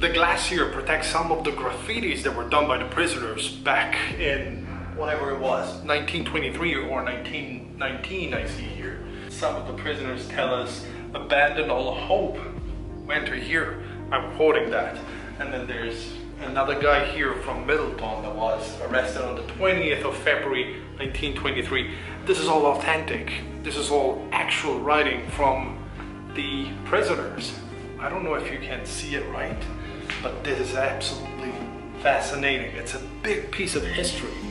The glass here protects some of the graffitis that were done by the prisoners back in whatever it was, 1923 or 1919, I see here. Some of the prisoners tell us, "Abandon all hope, enter here." I'm quoting that. And then there's another guy here from Middletown that was arrested on the 20th of February, 1923. This is all authentic. This is all actual writing from the prisoners. I don't know if you can see it right, but this is absolutely fascinating. It's a big piece of history.